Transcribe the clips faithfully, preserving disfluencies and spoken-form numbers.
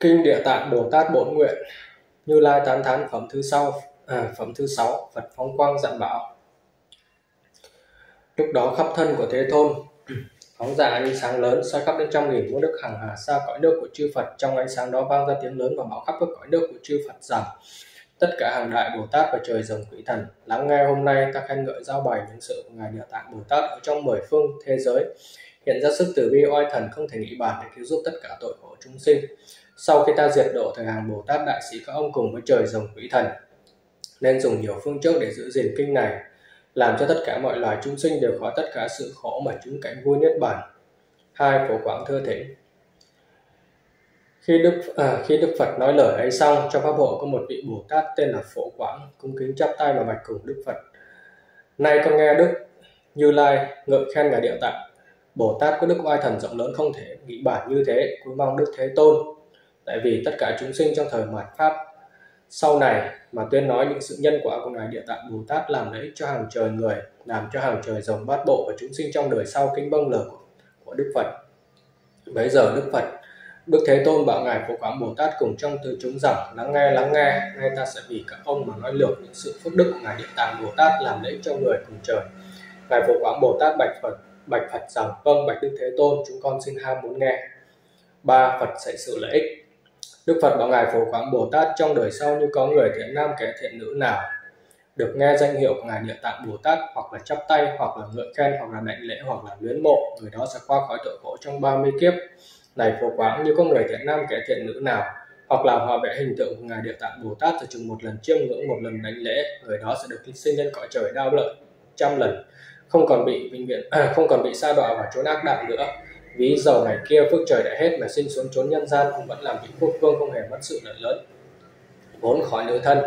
Kinh Địa Tạng Bồ Tát Bổn Nguyện. Như Lai tán thán phẩm thứ sau, à, phẩm thứ sáu. Phật phóng quang dặn bảo: lúc đó khắp thân của Thế Thôn phóng ra ánh sáng lớn, soi khắp đến trăm nghìn muôn nước hàng hà xa cõi nước của chư Phật. Trong ánh sáng đó vang ra tiếng lớn và bảo khắp các cõi nước của chư Phật rằng: tất cả hàng đại Bồ Tát và trời rồng quỷ thần, lắng nghe hôm nay ta khen ngợi giao bày những sự của ngài Địa Tạng Bồ Tát ở trong mười phương thế giới, hiện ra sức từ bi oai thần không thể nghĩ bàn để cứu giúp tất cả tội khổ chúng sinh. Sau khi ta diệt độ thời hàng Bồ Tát đại sĩ các ông cùng với trời rồng quỷ thần, nên dùng nhiều phương trước để giữ gìn kinh này, làm cho tất cả mọi loài chúng sinh đều khỏi tất cả sự khổ mà chúng cảnh vui Niết Bàn. Hai, Phổ Quảng thưa thỉnh. Khi Đức à, khi Đức Phật nói lời ấy xong, trong pháp hội có một vị Bồ Tát tên là Phổ Quảng, cung kính chắp tay và bạch cùng Đức Phật: nay con nghe Đức Như Lai ngợi khen ngài Địa Tạng Bồ Tát có đức oai thần rộng lớn không thể nghĩ bản như thế, cũng mong Đức Thế Tôn tại vì tất cả chúng sinh trong thời mạt pháp sau này mà tuyên nói những sự nhân quả của ngài Địa Tạng Bồ Tát, làm lợi ích cho hàng trời người, làm cho hàng trời rồng bát bộ và chúng sinh trong đời sau kính vâng lời của Đức Phật. Bấy giờ Đức Phật Đức Thế Tôn bảo ngài Phổ Quảng Bồ Tát cùng trong từ chúng rằng: lắng nghe, lắng nghe, nay ta sẽ vì các ông mà nói lược những sự phước đức của ngài Địa Tạng Bồ Tát làm lễ cho người cùng trời. Ngài Phổ Quảng Bồ Tát bạch Phật, bạch Phật rằng: vâng bạch Đức Thế Tôn, chúng con xin ham muốn nghe. Ba, Phật sẽ sự lợi ích. Đức Phật bảo ngài Phổ Quảng Bồ Tát: trong đời sau như có người thiện nam kẻ thiện nữ nào được nghe danh hiệu của ngài Địa Tạng Bồ Tát, hoặc là chắp tay, hoặc là ngợi khen, hoặc là đảnh lễ, hoặc là luyến mộ, người đó sẽ qua khỏi tội khổ trong ba mươi kiếp. Này Phổ Quảng, như có người thiện nam kẻ thiện nữ nào hoặc là hòa vẽ hình tượng của ngài Địa Tạng Bồ Tát, rồi chừng một lần chiêm ngưỡng, một lần đánh lễ, người đó sẽ được sinh lên cõi trời đau lợi trăm lần, không còn bị vinh viễn, à, không còn bị sa đọa vào chốn ác đạo nữa. Ví dầu ngày kia phước trời đã hết mà sinh xuống chốn nhân gian, cũng vẫn làm vị quốc vương, không hề mất sự lợi lớn vốn khỏi nữ thân.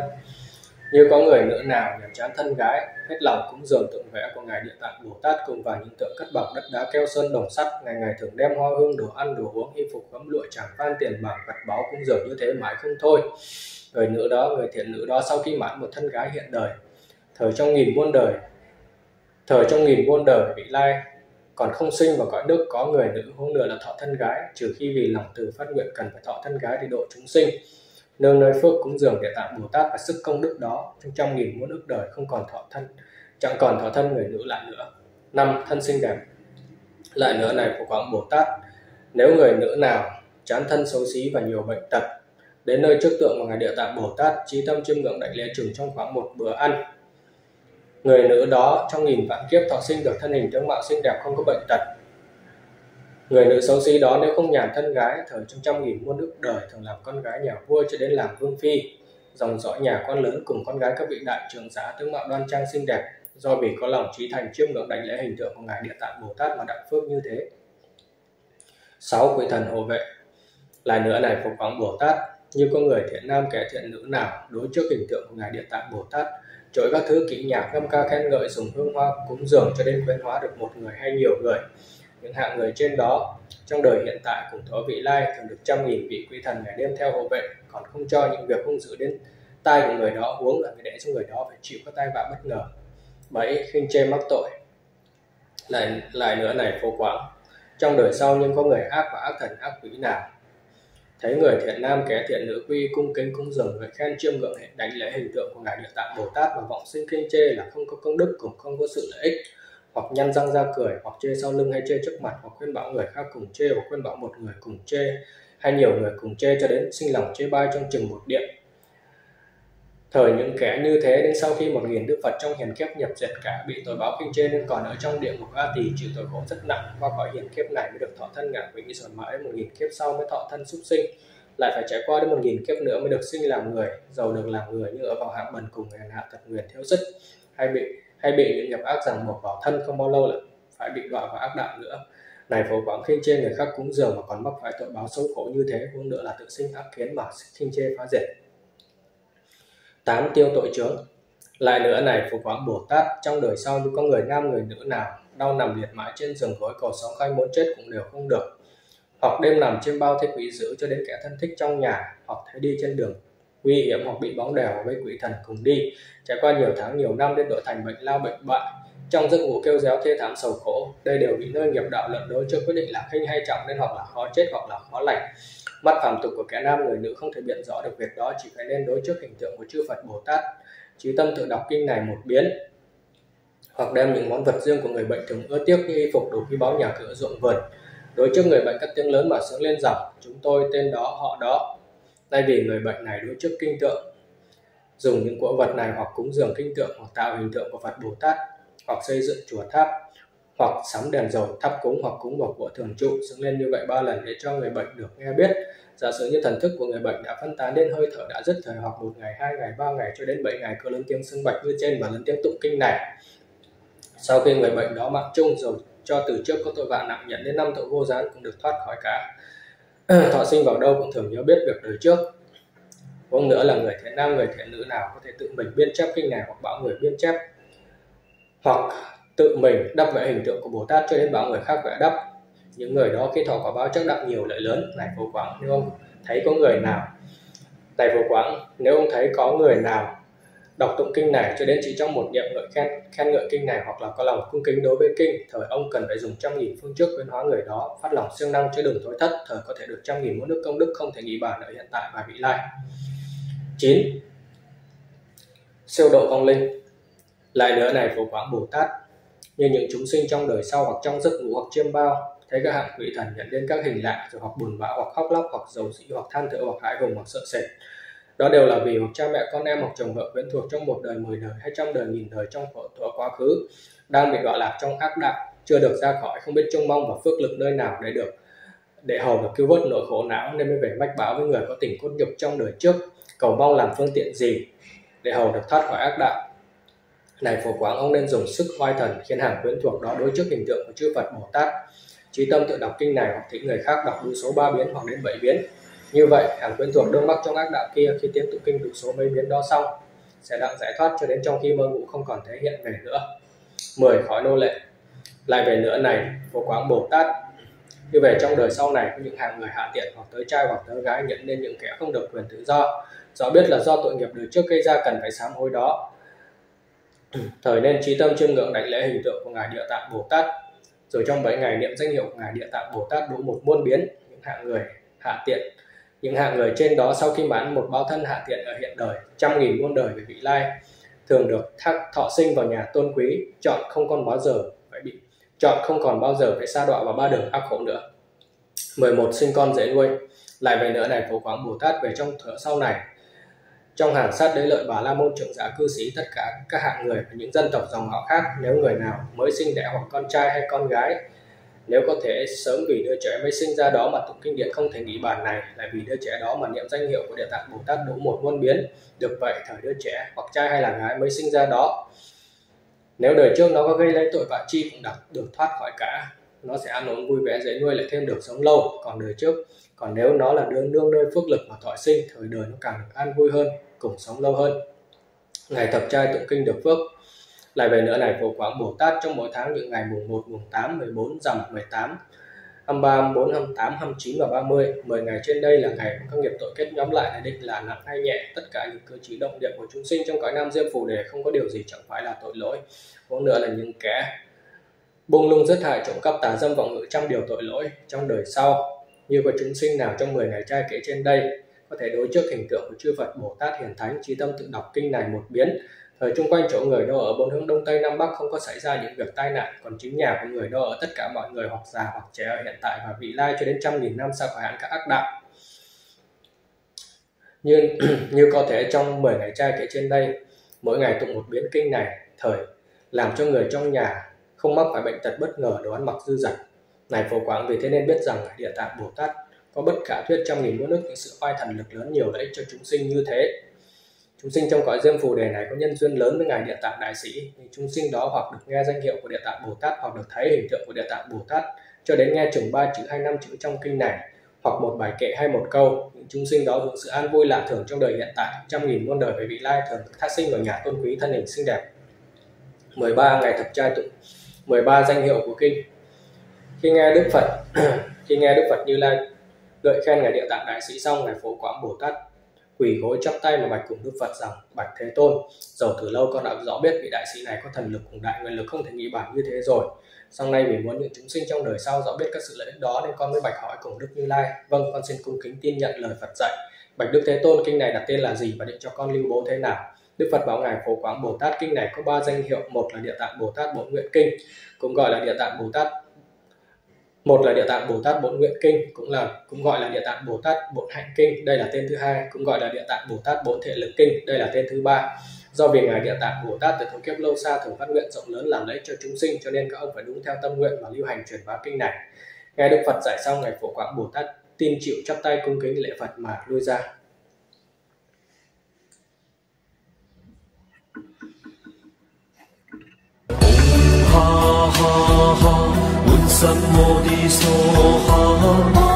Như có người nữ nào nhàm chán thân gái, hết lòng cũng dường tượng vẽ của ngài Địa Tạng Bồ Tát cùng vào những tượng cất bọc, đất đá, keo sơn, đồng sắt, ngày ngày thường đem hoa hương, đồ ăn, đồ uống, y phục, gấm lụa, chẳng phan, tiền bạc, vật báu cũng dường như thế mãi không thôi. Người nữ đó, người thiện nữ đó sau khi mãn một thân gái hiện đời, thời trong nghìn muôn đời, thời trong nghìn muôn đời vị lai còn không sinh vào cõi nước có người nữ, huống nữa là thọ thân gái, trừ khi vì lòng từ phát nguyện cần phải thọ thân gái để độ chúng sinh. Nương nơi phước cúng dường Địa Tạng Bồ Tát và sức công đức đó, trong trăm nghìn muôn ức đời không còn thọ thân, chẳng còn thọ thân người nữ lại nữa. Năm, thân xinh đẹp. Lại nữa này Phổ Quảng Bồ Tát, nếu người nữ nào chán thân xấu xí và nhiều bệnh tật, đến nơi trước tượng của ngài Địa Tạng Bồ Tát, chí tâm chiêm ngưỡng đảnh lễ chừng trong khoảng một bữa ăn, người nữ đó trong nghìn vạn kiếp thọ sinh được thân hình tướng mạo xinh đẹp không có bệnh tật. Người nữ xấu xí đó nếu không nhàn thân gái, thời trong trăm nghìn muôn nước đời thường làm con gái nhà vua cho đến làm vương phi, dòng dõi nhà con lớn cùng con gái các vị đại trưởng giả, tướng mạo đoan trang xinh đẹp, do vì có lòng trí thành chiêm ngưỡng đảnh lễ hình tượng của ngài Địa Tạng Bồ Tát mà đặng phước như thế. Sáu, quỷ thần hộ vệ. Lại nữa này Phổ Quảng Bồ Tát, như có người thiện nam kẻ thiện nữ nào đối trước hình tượng của ngài Địa Tạng Bồ Tát, trỗi các thứ kỹ nhạc, ngâm ca khen ngợi, dùng hương hoa cúng dường cho đến khuyến hóa được một người hay nhiều người. Những hạng người trên đó trong đời hiện tại cùng thọ vị lai thường được trăm nghìn vị quỷ thần ngày đêm theo hộ vệ, còn không cho những việc hung dữ đến tai của người đó, huống là người để cho người đó phải chịu các tai vạ bất ngờ. Bảy, khinh chê mắc tội. Lại lại nữa này Phổ Quảng, trong đời sau nhưng có người ác và ác thần ác quỷ nào thấy người thiện nam kẻ thiện nữ quy cung kính cung dường người khen chiêm ngưỡng đánh lễ hình tượng của ngài Địa Tạng Bồ Tát và vọng sinh khinh chê là không có công đức, cũng không có sự lợi ích, hoặc nhăn răng ra cười, hoặc chê sau lưng hay chê trước mặt, hoặc khuyên bảo người khác cùng chê, hoặc khuyên bảo một người cùng chê hay nhiều người cùng chê cho đến sinh lòng chê bai trong chừng một điện. Thời những kẻ như thế đến sau khi một nghìn Đức Phật trong hiền kiếp nhập diệt cả bị tội báo khinh chê, nên còn ở trong địa ngục A Tỳ chịu tội khổ rất nặng, qua khỏi hiền kiếp này mới được thọ thân ngạ quỷ, rồi mãi một nghìn kiếp sau mới thọ thân súc sinh, lại phải trải qua đến một nghìn kiếp nữa mới được sinh làm người, giàu được làm người nhưng ở vào hạng bần cùng hèn hạ tật nguyền thiếu sức, hay bị hay bị những nghiệp ác rằng một vào thân, không bao lâu là phải bị đọa vào ác đạo nữa. Này Phổ Quảng, khinh chê người khác cúng dường mà còn mắc phải tội báo xấu khổ như thế, huống nữa là tự sinh ác kiến mà khinh chê phá diệt. Tám, tiêu tội chướng. Lại nữa này Phổ Quảng Bồ Tát, trong đời sau như có người nam người nữ nào đau nằm liệt mãi trên giường gối, cầu sống khanh muốn chết cũng đều không được, hoặc đêm nằm trên bao thấy quỷ dữ cho đến kẻ thân thích trong nhà, hoặc thấy đi trên đường nguy hiểm, hoặc bị bóng đèo với quỷ thần cùng đi, trải qua nhiều tháng nhiều năm đến độ thành bệnh lao bệnh bại, trong giấc ngủ kêu réo thê thảm sầu khổ, đây đều bị nơi nghiệp đạo lận đối chưa quyết định là khinh hay trọng, nên hoặc là khó chết hoặc là khó lành. Mắt phàm tục của kẻ nam người nữ không thể biện rõ được việc đó, chỉ phải nên đối trước hình tượng của chư Phật Bồ Tát, chí tâm tự đọc kinh này một biến, hoặc đem những món vật riêng của người bệnh thường ưa tiếc như y phục, đồ quý báu, nhà cửa, ruộng vườn, đối trước người bệnh các tiếng lớn mà sướng lên rằng: chúng tôi tên đó, họ đó. Nay vì người bệnh này đối trước kinh tượng, dùng những của vật này hoặc cúng dường kinh tượng, hoặc tạo hình tượng của Phật Bồ Tát, hoặc xây dựng chùa tháp, hoặc sắm đèn dầu thắp cúng, hoặc cúng vào của thường trụ, xứng lên như vậy ba lần để cho người bệnh được nghe biết. Giả sử như thần thức của người bệnh đã phân tán đến hơi thở đã dứt thời, hoặc một ngày, hai ngày, ba ngày cho đến bảy ngày, cứ lớn tiếng xưng bạch như trên và lớn tiếng tụng kinh này. Sau khi người bệnh đó mạng chung rồi, cho từ trước có tội vạ nặng nhận đến năm tội vô gián cũng được thoát khỏi cả. Thọ sinh vào đâu cũng thường nhớ biết việc đời trước. Không nữa là người thế nam người thế nữ nào có thể tự mình biên chép kinh này, hoặc bảo người biên chép, hoặc tự mình đắp vẽ hình tượng của Bồ Tát cho đến bảo người khác vẽ đắp. Những người đó khi thọ quả báo chắc đặng nhiều lợi lớn. Này Phổ Quảng, nếu ông thấy có người nào Này Phổ Quảng, nếu ông thấy có người nào đọc tụng kinh này cho đến chỉ trong một niệm ngợi khen, khen ngợi kinh này, hoặc là có lòng cung kính đối với kinh, thời ông cần phải dùng trăm nghìn phương trước khuyến hóa người đó, phát lòng siêng năng chứ đừng thối thất, thời có thể được trăm nghìn muỗng nước công đức không thể nghĩ bàn ở hiện tại và vị lai. Chín. Siêu độ vong linh. Lại nữa này Phổ Quảng, Bồ Tát như những chúng sinh trong đời sau, hoặc trong giấc ngủ, hoặc chiêm bao, thấy các hạng quỷ thần nhận đến các hình lạ rồi hoặc buồn bã, hoặc khóc lóc, hoặc dầu dĩ, hoặc than thở, hoặc hãi hùng, hoặc sợ sệt. Đó đều là vì hoặc cha mẹ con em, hoặc chồng vợ quyến thuộc trong một đời mười đời hay trong đời nghìn đời trong khổ thuở quá khứ đang bị đọa lạc trong ác đạo, chưa được ra khỏi, không biết trông mong và phước lực nơi nào để được để hầu và cứu vớt nỗi khổ não, nên mới về mách báo với người có tình cốt nhục trong đời trước, cầu mong làm phương tiện gì để hầu được thoát khỏi ác đạo. Này Phổ Quảng, ông nên dùng sức oai thần khiến hàng quyến thuộc đó đối trước hình tượng của chư Phật Bồ Tát, chí tâm tự đọc kinh này, hoặc thỉnh người khác đọc đủ số ba biến hoặc đến bảy biến. Như vậy hàng quyến thuộc đương mắc trong ác đạo kia, khi tiếp tụng kinh đủ số mấy biến đó xong sẽ đặng giải thoát cho đến trong khi mơ ngủ không còn thể hiện về nữa. Mười. Khói nô lệ. Lại về nữa này Phổ Quảng, Bồ Tát như về trong đời sau này có những hàng người hạ tiện, hoặc tới trai hoặc tới gái, nhận nên những kẻ không được quyền tự do, rõ biết là do tội nghiệp đời trước gây ra, cần phải sám hối đó, thời nên trí tâm chiêm ngưỡng đảnh lễ hình tượng của ngài Địa Tạng Bồ Tát, rồi trong bảy ngày niệm danh hiệu của ngài Địa Tạng Bồ Tát đủ một muôn biến. Những hạng người hạ tiện, những hạng người trên đó sau khi mãn một báo thân hạ tiện ở hiện đời, trăm nghìn muôn đời về vị lai, thường được thác thọ sinh vào nhà tôn quý, chọn không còn bao giờ phải bị chọn không còn bao giờ phải sa đọa vào ba đường ác khổ nữa. Mười một. Sinh con dễ nuôi. Lại về nữa này Phổ Quảng, Bồ Tát về trong thửa sau này, trong hàng sát đế lợi, bà la môn, trưởng giả cư sĩ, tất cả các hạng người và những dân tộc dòng họ khác, nếu người nào mới sinh đẻ hoặc con trai hay con gái, nếu có thể sớm vì đứa trẻ mới sinh ra đó mà tụng kinh điển không thể nghĩ bàn này, lại vì đứa trẻ đó mà niệm danh hiệu của Địa Tạng Bồ Tát đủ một muôn biến, được vậy thời đứa trẻ hoặc trai hay là gái mới sinh ra đó, nếu đời trước nó có gây lấy tội vạ chi cũng đặc được thoát khỏi cả, nó sẽ ăn uống vui vẻ dễ nuôi, lại thêm được sống lâu còn đời trước. Còn nếu nó là đương đương nơi phước lực mà thọ sinh, thời đời nó càng được an vui hơn, cùng sống lâu hơn. Ngày thập trai tụng kinh được phước. Lại về nữa này Phổ Quảng, Bồ Tát trong mỗi tháng những ngày mùng một, mùng tám, mười bốn, rằm, mười tám, hai mươi ba, hai mươi bốn, hai mươi tám, hai mươi chín và ba mươi. Mười ngày trên đây là ngày các nghiệp tội kết nhóm lại để định là nặng hay nhẹ. Tất cả những cử chỉ động niệm của chúng sinh trong cõi Nam Diêm Phù Đề không có điều gì chẳng phải là tội lỗi. Cũng nữa là những kẻ buông lung giết hại, trộm cắp, tà dâm, vọng ngữ, trăm điều tội lỗi trong đời sau. Như có chúng sinh nào trong mười ngày trai kể trên đây có thể đối trước hình tượng của chư Phật Bồ Tát hiền thánh, chí tâm tự đọc kinh này một biến, thời chung quanh chỗ người đó ở bốn hướng đông tây nam bắc không có xảy ra những việc tai nạn, còn chính nhà của người đó ở tất cả mọi người hoặc già hoặc trẻ ở hiện tại và vị lai cho đến trăm nghìn năm xa khỏi hạn các ác đạo. Như như có thể trong mười ngày trai kể trên đây mỗi ngày tụng một biến kinh này, thời làm cho người trong nhà không mắc phải bệnh tật bất ngờ, đồ ăn mặc dư dật. Này Phổ Quảng, vì thế nên biết rằng Địa Tạng Bồ Tát có bất cả thuyết trăm nghìn muôn nước những sự oai thần lực lớn nhiều lợi ích cho chúng sinh như thế. Chúng sinh trong cõi Diêm Phù Đề này có nhân duyên lớn với ngài Địa Tạng Đại Sĩ, thì chúng sinh đó hoặc được nghe danh hiệu của Địa Tạng Bồ Tát, hoặc được thấy hình tượng của Địa Tạng Bồ Tát cho đến nghe chừng ba chữ hay năm chữ trong kinh này, hoặc một bài kệ hay một câu. Những chúng sinh đó hưởng sự an vui lạ thường trong đời hiện tại, trăm nghìn muôn đời về vị lai, thường thác sinh vào nhà tôn quý, thân hình xinh đẹp. mười ba. Ngày thập trai tụng mười ba danh hiệu của kinh. Khi nghe Đức Phật khi nghe Đức Phật Như Lai gợi khen ngài Địa Tạng Đại Sĩ xong, ngài Phổ Quảng Bồ Tát quỳ gối chắp tay mà bạch cùng Đức Phật rằng: Bạch Thế Tôn, dầu từ lâu con đã rõ biết vị đại sĩ này có thần lực cùng đại nguyên lực không thể nghĩ bản như thế rồi. Sau này vì muốn những chúng sinh trong đời sau rõ biết các sự lợi ích đó nên con mới bạch hỏi cùng Đức Như Lai. Vâng, con xin cung kính tin nhận lời Phật dạy. Bạch Đức Thế Tôn, kinh này đặt tên là gì và định cho con lưu bố thế nào? Đức Phật bảo ngài Phổ Quảng Bồ Tát, kinh này có ba danh hiệu. Một là Địa Tạng Bồ Tát Bổn Nguyện Kinh, cũng gọi là Địa Tạng Bồ Tát một là Địa Tạng Bồ Tát Bổn Nguyện Kinh, cũng là cũng gọi là Địa Tạng Bồ Tát Bổn Hạnh Kinh, đây là tên thứ hai, cũng gọi là Địa Tạng Bồ Tát Bổn Thể Lực Kinh, đây là tên thứ ba. Do vì ngài Địa Tạng Bồ Tát từ thời kiếp lâu xa thường phát nguyện rộng lớn làm lợi cho chúng sinh, cho nên các ông phải đúng theo tâm nguyện và lưu hành truyền bá kinh này. Nghe Đức Phật dạy xong, ngài Phổ Quảng Bồ Tát tin chịu chắp tay cung kính lễ Phật mà lui ra. Ha ha ha, Buddha Sammo Di So Ha.